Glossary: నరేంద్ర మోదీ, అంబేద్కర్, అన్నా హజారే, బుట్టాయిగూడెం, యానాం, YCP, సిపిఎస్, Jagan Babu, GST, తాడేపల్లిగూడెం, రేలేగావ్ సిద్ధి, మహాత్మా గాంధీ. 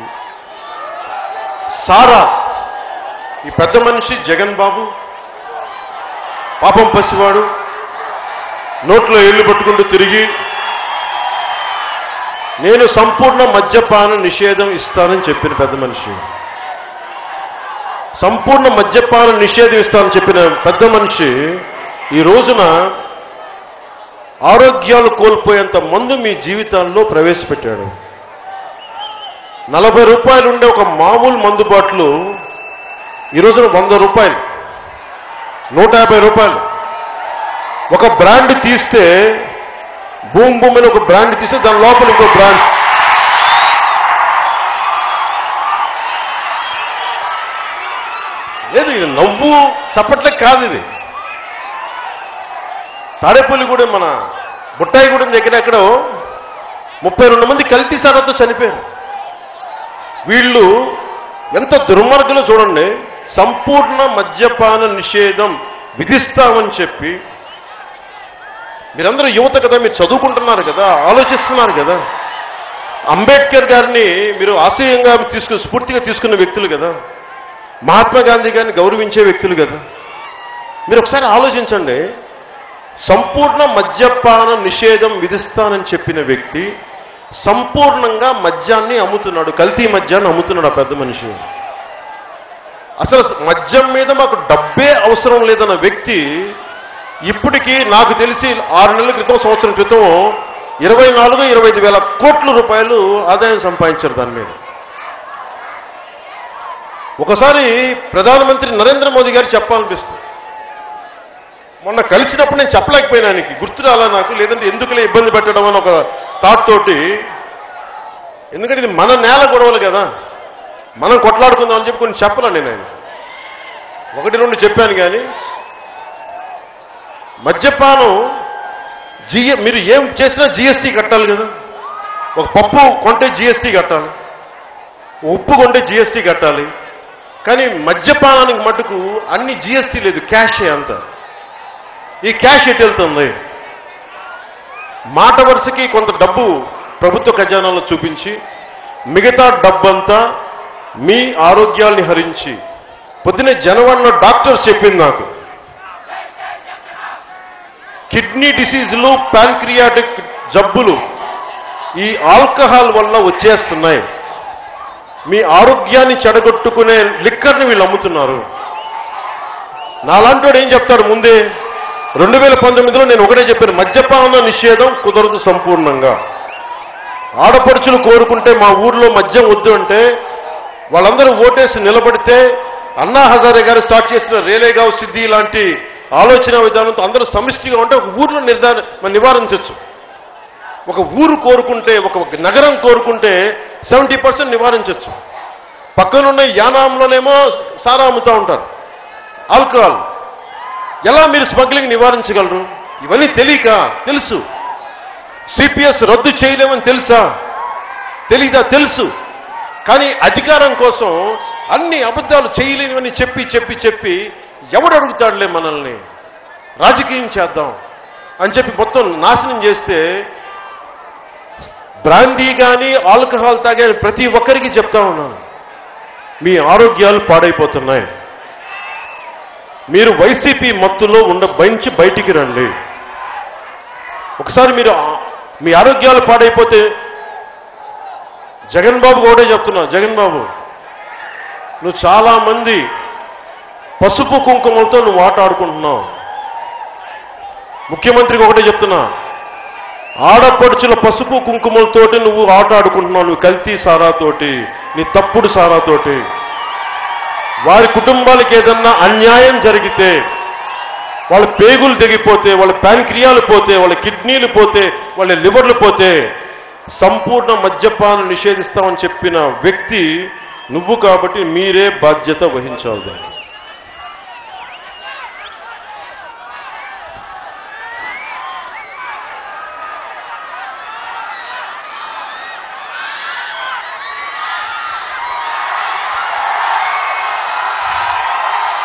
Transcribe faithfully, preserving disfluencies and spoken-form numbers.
నాకు సారా ఈ పెద్ద మనిషి జగన్ బాబు పాపం పసివాడు నోట్లో ఏళ్ళు పట్టుకుంటూ తిరిగి నేను సంపూర్ణ మద్యపాన నిషేధం ఇస్తానని చెప్పిన పెద్ద మనిషి సంపూర్ణ మద్యపాన నిషేధం ఇస్తానని చెప్పిన పెద్ద మనిషి ఈ రోజున ఆరోగ్యాలు కోల్పోయేంత మందు మీ జీవితాల్లో ప్రవేశపెట్టాడు. నలభై రూపాయలు ఉండే ఒక మామూలు మందు బాటిల్ ఈ రోజున వంద రూపాయలు నూట యాభై రూపాయలు ఒక బ్రాండ్ తీస్తే భూమి భూమిని ఒక బ్రాండ్ తీస్తే దాని లోపల ఇంకో బ్రాండ్. లేదు ఇది నవ్వు చప్పట్లే కాదు. ఇది తాడేపల్లిగూడెం మన బుట్టాయిగూడెం దగ్గర ఎక్కడో ముప్పై రెండు మంది కల్తీ సారాతో చనిపోయారు. వీళ్ళు ఎంత దుర్మార్గులు చూడండి. సంపూర్ణ మద్యపాన నిషేధం విధిస్తామని చెప్పి మీరందరూ యువత కదా, మీరు చదువుకుంటున్నారు కదా, ఆలోచిస్తున్నారు కదా, అంబేద్కర్ గారిని మీరు ఆశయంగా తీసుకుని స్ఫూర్తిగా తీసుకున్న వ్యక్తులు కదా, మహాత్మా గాంధీ గారిని గౌరవించే వ్యక్తులు కదా, మీరు ఒకసారి ఆలోచించండి. సంపూర్ణ మద్యపాన నిషేధం విధిస్తానని చెప్పిన వ్యక్తి సంపూర్ణంగా మద్యాన్ని అమ్ముతున్నాడు, కల్తీ మద్యాన్ని అమ్ముతున్నాడు ఆ పెద్ద మనిషి. అసలు మద్యం మీద మాకు డబ్బే అవసరం లేదన్న వ్యక్తి ఇప్పటికీ నాకు తెలిసి ఆరు నెలల క్రితం సంవత్సరం క్రితం ఇరవై నాలుగు ఇరవై ఐదు వేల కోట్ల రూపాయలు ఆదాయం సంపాదించారు దాని మీద. ఒకసారి ప్రధానమంత్రి నరేంద్ర మోదీ గారు చెప్పాలనిపిస్తుంది. మొన్న కలిసినప్పుడు నేను చెప్పలేకపోయినా, ఆయనకి గుర్తు రాలా నాకు, లేదంటే ఎందుకులే ఇబ్బంది పెట్టడం అని ఒక థాట్ తోటి, ఎందుకంటే ఇది మన నేల గొడవలు కదా, మనం కొట్లాడుకుందాం అని చెప్పి కొన్ని చెప్పలా నేను. ఆయన ఒకటి రెండు చెప్పాను. కానీ మద్యపానం జీ మీరు ఏం చేసినా జీఎస్టీ కట్టాలి కదా. ఒక పప్పు కొంటే జీఎస్టీ కట్టాలి, ఉప్పు కొంటే జీఎస్టీ కట్టాలి, కానీ మద్యపానానికి మటుకు అన్ని జీఎస్టీ లేదు, క్యాషే అంతా. ఈ క్యాష్ ఎటు వెళ్తుంది? మాట వరుసకి కొంత డబ్బు ప్రభుత్వ ఖజానాలో చూపించి మిగతా డబ్బంతా మీ ఆరోగ్యాల్ని హరించి. పొద్దునే జనవరిలో డాక్టర్స్ చెప్పింది నాకు, కిడ్నీ డిసీజులు, ప్యాన్క్రియాటిక్ జబ్బులు ఈ ఆల్కహాల్ వల్ల వచ్చేస్తున్నాయి. మీ ఆరోగ్యాన్ని చెడగొట్టుకునే లిక్కర్ని వీళ్ళు అమ్ముతున్నారు. నాలాంటి వాడు ఏం చెప్తాడు? ముందే రెండు వేల పంతొమ్మిదిలో నేను ఒకటే చెప్పాను, మద్యపాన నిషేధం కుదరదు సంపూర్ణంగా. ఆడపడుచులు కోరుకుంటే మా ఊర్లో మద్యం వద్దు అంటే వాళ్ళందరూ ఓటేసి నిలబడితే అన్నా హజారే గారు స్టార్ట్ చేసిన రేలేగావ్ సిద్ధి లాంటి ఆలోచన విధానంతో అందరూ సమిష్టిగా ఉంటే ఒక ఊరిలో నిర్ధారణ నివారించవచ్చు. ఒక ఊరు కోరుకుంటే, ఒక నగరం కోరుకుంటే సెవెంటీ పర్సెంట్ నివారించవచ్చు. పక్కనున్న యానాంలోనేమో సారా అమ్ముతూ ఉంటారు, ఆల్కహాల్. ఎలా మీరు స్మగ్లింగ్ నివారించగలరు? ఇవన్నీ తెలియక, తెలుసు. సిపిఎస్ రద్దు చేయలేమని తెలుసా? తెలీదా? తెలుసు. కానీ అధికారం కోసం అన్ని అబద్ధాలు చేయలేనివని చెప్పి చెప్పి చెప్పి ఎవడు అడుగుతాడులే మనల్ని, రాజకీయం చేద్దాం అని చెప్పి మొత్తం నాశనం చేస్తే, బ్రాందీ కానీ ఆల్కహాల్ తాగే ప్రతి ఒక్కరికి చెప్తా ఉన్నాను, మీ ఆరోగ్యాలు పాడైపోతున్నాయి. మీరు వైసీపీ మత్తులో ఉండ బంచి బయటికి రండి. ఒకసారి మీరు మీ ఆరోగ్యాలు పాడైపోతే, జగన్ బాబు కూడా చెప్తున్నా, జగన్ బాబు నువ్వు చాలామంది పసుపు కుంకుమలతో నువ్వు ఆట ఆడుకుంటున్నావు. ముఖ్యమంత్రికి ఒకటే చెప్తున్నా, ఆడపడుచుల పసుపు కుంకుమలతోటి నువ్వు ఆట ఆడుకుంటున్నావు. నువ్వు కల్తీ సారాతోటి, నీ తప్పుడు సారాతోటి. వారి కుటుంబాలకు ఏదన్నా అన్యాయం జరిగితే, వాళ్ళ పేగులు తెగిపోతే, వాళ్ళ ప్యాన్క్రియాలు పోతే, వాళ్ళ కిడ్నీలు పోతే, వాళ్ళ లివర్లు పోతే, సంపూర్ణ మద్యపానం నిషేధిస్తామని చెప్పిన వ్యక్తి నువ్వు. కాబట్టి మీరే బాధ్యత వహించాలి.